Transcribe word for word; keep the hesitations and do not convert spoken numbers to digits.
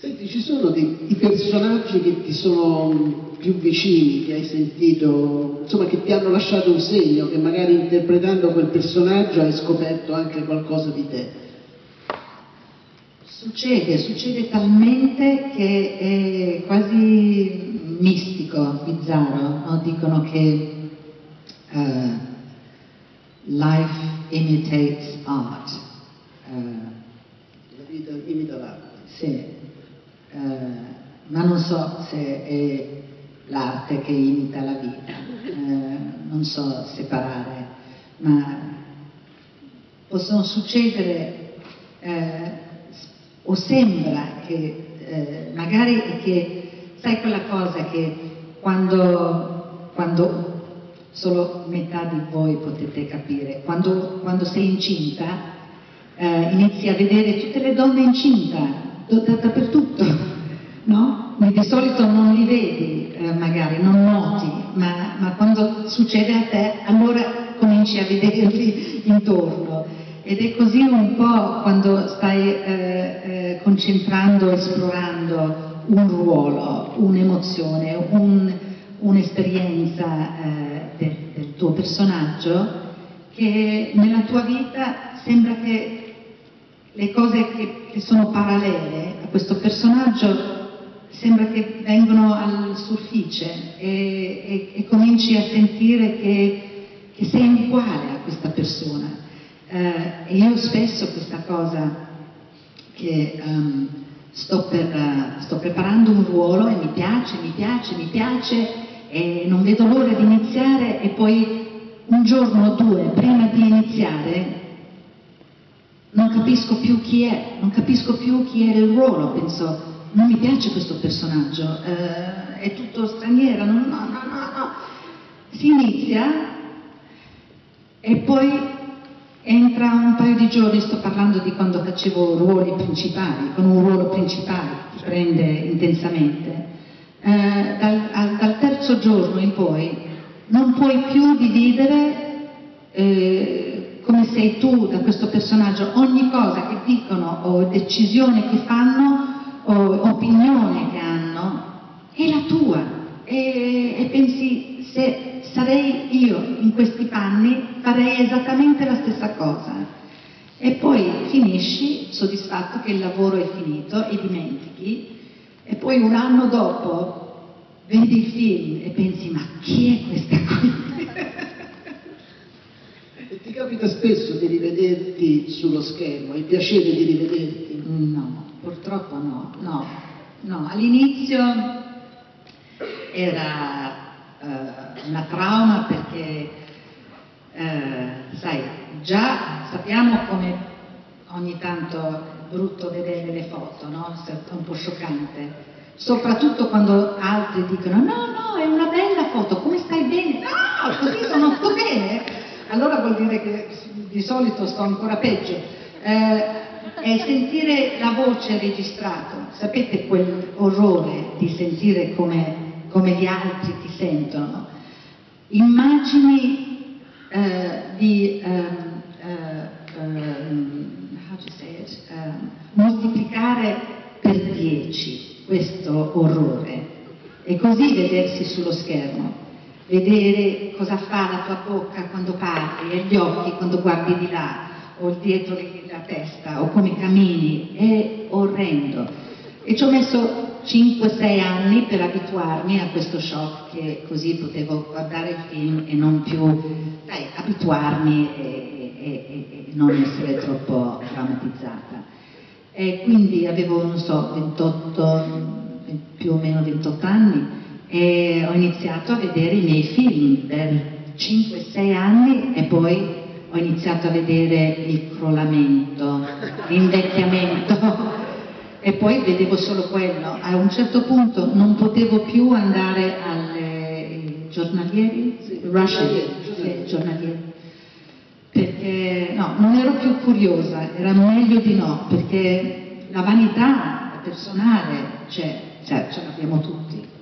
Senti, ci sono dei personaggi che ti sono più vicini, che hai sentito, insomma, che ti hanno lasciato un segno, che magari interpretando quel personaggio hai scoperto anche qualcosa di te? Succede, succede talmente che è quasi mistico, bizzarro, no? Dicono che uh, life imitates art. Uh, La vita imita l'arte. Sì. Uh, ma non so se è l'arte che imita la vita, uh, non so separare, ma possono succedere, uh, o sembra che uh, magari è che, sai quella cosa che quando, quando solo metà di voi potete capire, quando, quando sei incinta uh, inizi a vedere tutte le donne incinta dappertutto, no? Di solito non li vedi, eh, magari non noti, ma, ma quando succede a te allora cominci a vederli intorno, ed è così un po' quando stai eh, eh, concentrando, esplorando un ruolo, un'emozione, un, un'esperienza eh, del, del tuo personaggio, che nella tua vita sembra che le cose che, che sono parallele a questo personaggio sembra che vengano alla superficie e, e, e cominci a sentire che, che sei uguale a questa persona. Eh, e io spesso questa cosa che um, sto, per, uh, sto preparando un ruolo e mi piace, mi piace, mi piace e non vedo l'ora di iniziare, e poi un giorno o due prima di iniziare non capisco più chi è, non capisco più chi era il ruolo, penso, non mi piace questo personaggio, eh, è tutto straniero, no, no, no, no. Si inizia e poi entra un paio di giorni, sto parlando di quando facevo ruoli principali, con un ruolo principale che prende intensamente, eh, dal, al, dal terzo giorno in poi non puoi più dividere eh, come sei tu da questo personaggio, ogni cosa che dicono o decisione che fanno o opinione che hanno è la tua, e, e pensi, se sarei io in questi panni farei esattamente la stessa cosa, e poi finisci soddisfatto che il lavoro è finito e dimentichi, e poi un anno dopo vedi il film e pensi, ma chi è questa qui? E ti capita spesso di rivederti sullo schermo? Hai piacere di rivederti? No, purtroppo no, no, no. All'inizio era uh, una trauma perché, uh, sai, già sappiamo come ogni tanto è brutto vedere le foto, no? È un po' scioccante, soprattutto quando altri dicono, no, no, è una bella foto, come stai bene? No, così sono sto bene! Allora vuol dire che di solito sto ancora peggio. Eh, è sentire la voce registrata, sapete quell'orrore di sentire come come gli altri ti sentono, immagini eh, di um, uh, um, how to say it? Uh, moltiplicare per dieci questo orrore, e così vedersi sullo schermo, vedere cosa fa la tua bocca quando parli e gli occhi quando guardi di là o dietro la testa o come cammini, è orrendo, e ci ho messo cinque sei anni per abituarmi a questo shock, che così potevo guardare il film e non più, dai, abituarmi e, e, e, e non essere troppo traumatizzata, e quindi avevo, non so, ventotto, più o meno ventotto anni, e ho iniziato a vedere i miei film per cinque sei anni, e poi ho iniziato a vedere il crollamento, l'invecchiamento, e poi vedevo solo quello. A un certo punto non potevo più andare alle giornalieri, sì, Russian, giornalieri. Sì, giornalieri, perché no, non ero più curiosa, era meglio di no, perché la vanità personale c'è, cioè, ce l'abbiamo tutti.